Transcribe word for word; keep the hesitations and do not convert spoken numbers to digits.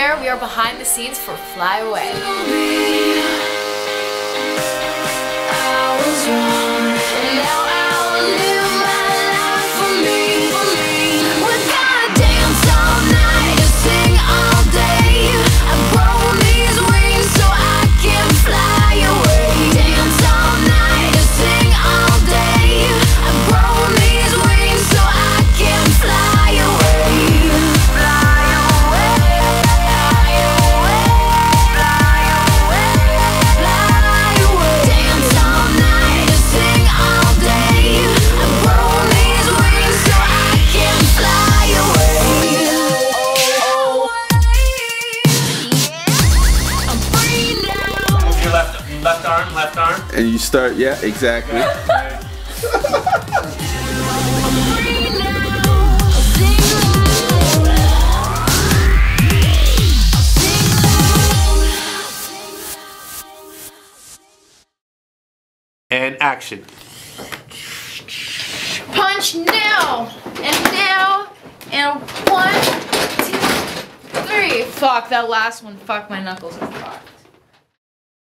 here, we are behind the scenes for Fly Away. Left arm, left arm. And you start, yeah, exactly. And action. Punch now! And now! And one, two, three. Fuck, that last one. Fuck, my knuckles are fucked.